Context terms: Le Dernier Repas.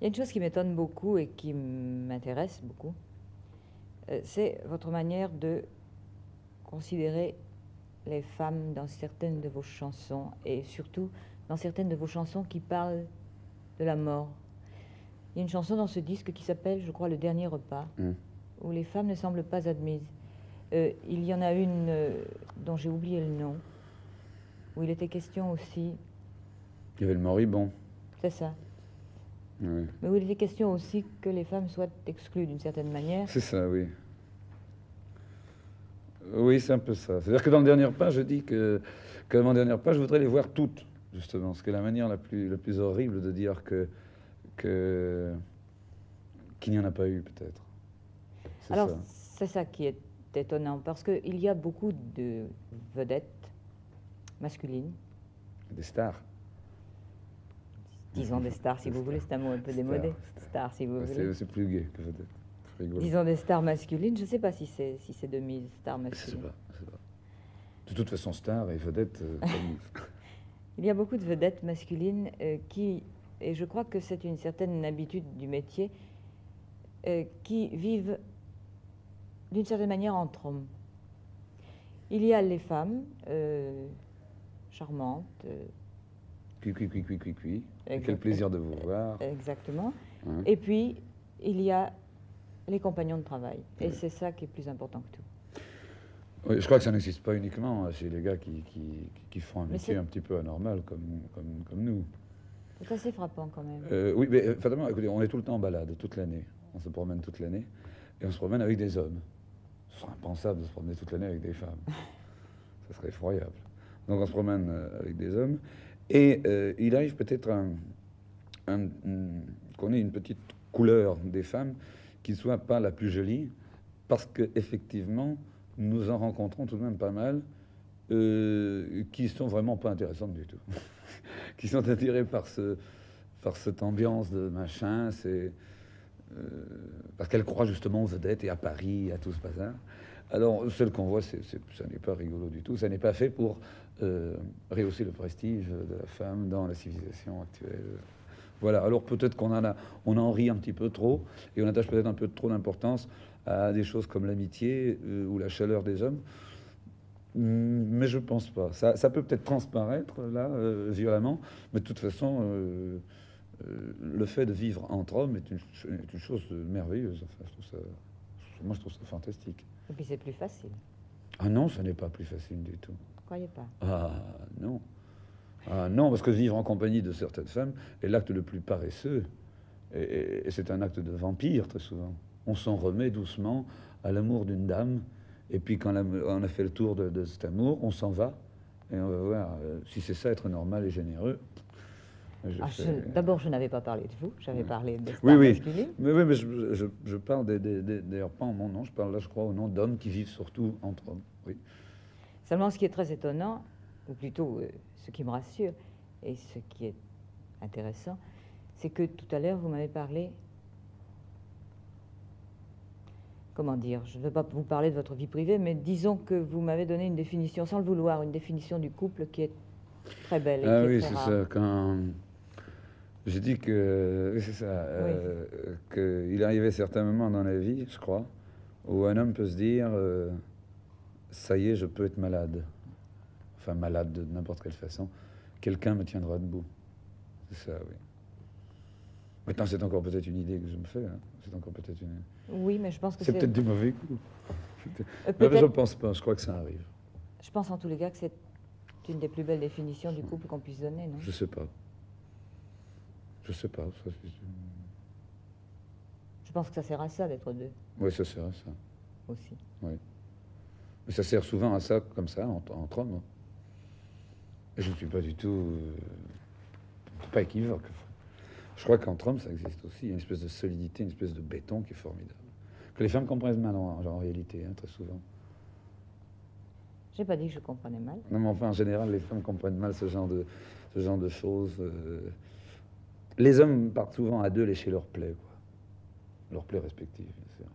Il y a une chose qui m'étonne beaucoup et qui m'intéresse beaucoup, c'est votre manière de considérer les femmes dans certaines de vos chansons, et surtout dans certaines de vos chansons qui parlent de la mort. Il y a une chanson dans ce disque qui s'appelle, je crois, Le Dernier Repas, où les femmes ne semblent pas admises. Il y en a une dont j'ai oublié le nom, où il était question aussi... Il y avait le moribond. C'est ça. Oui. Mais où il était question aussi que les femmes soient exclues d'une certaine manière. C'est ça, oui. Oui, c'est un peu ça. C'est-à-dire que dans Le Dernier Repas, je dis que dans Le Dernier Repas, je voudrais les voir toutes, justement. Ce qui est la manière la plus horrible de dire qu'il n'y en a pas eu, peut-être. Alors, c'est ça qui est étonnant, parce qu'il y a beaucoup de vedettes masculines. Des stars. Disons des stars, si vous voulez, c'est un mot un peu démodé. Stars, si vous voulez. C'est plus gai que vedette. Disons des stars masculines, je ne sais pas si c'est de mise, stars masculines. Je sais pas. De toute façon, stars et vedettes... Il y a beaucoup de vedettes masculines et je crois que c'est une certaine habitude du métier, qui vivent d'une certaine manière entre hommes. Il y a les femmes charmantes... Cui, quel plaisir de vous voir. Exactement. Hein. Et puis, il y a... les compagnons de travail. Et c'est ça qui est plus important que tout. Oui, je crois que ça n'existe pas uniquement chez les gars qui font un métier un petit peu anormal comme nous. C'est assez frappant quand même. Oui, mais fatalement, écoutez, on est tout le temps en balade, toute l'année. On se promène toute l'année et on se promène avec des hommes. Ce serait impensable de se promener toute l'année avec des femmes. Ça serait effroyable. Donc on se promène avec des hommes et il arrive peut-être qu'on ait une petite couleur des femmes qui ne soit pas la plus jolie, parce qu'effectivement, nous en rencontrons tout de même pas mal qui ne sont vraiment pas intéressantes du tout, qui sont attirées par cette ambiance de machin, parce qu'elles croient justement aux vedettes et à Paris, à tout ce bazar. Alors, celle qu'on voit, ça n'est pas rigolo du tout, ça n'est pas fait pour rehausser le prestige de la femme dans la civilisation actuelle. Voilà, alors peut-être qu'on en rit un petit peu trop, et on attache peut-être un peu trop d'importance à des choses comme l'amitié ou la chaleur des hommes, mais je pense pas. Ça peut peut-être transparaître, là, violemment, mais de toute façon, le fait de vivre entre hommes est une chose merveilleuse. Enfin, moi, je trouve ça fantastique. Et puis c'est plus facile. Ah non, ce n'est pas plus facile du tout. Vous croyez pas? Ah non. Ah non, parce que vivre en compagnie de certaines femmes est l'acte le plus paresseux. Et c'est un acte de vampire, très souvent. On s'en remet doucement à l'amour d'une dame. Et puis, quand on a fait le tour de cet amour, on s'en va. Et on va voir si c'est ça, être normal et généreux. D'abord, je n'avais pas parlé de vous. J'avais parlé de... Oui. Mais je parle d'ailleurs pas en mon nom. Je parle là, je crois, au nom d'hommes qui vivent surtout entre hommes. Oui. Seulement, ce qui est très étonnant, ou plutôt... ce qui me rassure, et ce qui est intéressant, c'est que tout à l'heure, vous m'avez parlé... Comment dire? Je ne veux pas vous parler de votre vie privée, mais disons que vous m'avez donné une définition, sans le vouloir, une définition du couple qui est très belle. Ah oui, c'est ça. Quand j'ai dit que... c'est ça. Qu'il arrivait certains moments dans la vie, je crois, où un homme peut se dire « ça y est, je peux être malade ». Enfin, malade de n'importe quelle façon, quelqu'un me tiendra debout. C'est ça, oui. Maintenant, c'est encore peut-être une idée que je me fais. Hein. C'est encore peut-être une... Oui, mais je pense que c'est... C'est peut-être du mauvais coup. Mais je ne pense pas, je crois que ça arrive. Je pense en tous les cas que c'est une des plus belles définitions du couple qu'on puisse donner, non? Je sais pas. Je sais pas. Ça, je pense que ça sert à ça d'être deux. Oui, ça sert à ça. Aussi. Oui. Mais ça sert souvent à ça, comme ça, entre hommes. Je ne suis pas du tout... pas équivoque. Je crois qu'entre hommes, ça existe aussi. Il y a une espèce de solidité, une espèce de béton qui est formidable. Que les femmes comprennent mal, en réalité, hein, très souvent. J'ai pas dit que je comprenais mal. Non, mais enfin, en général, les femmes comprennent mal ce genre de choses. Les hommes partent souvent à deux lécher leurs plaies, quoi. Leurs plaies respectives, bien sûr.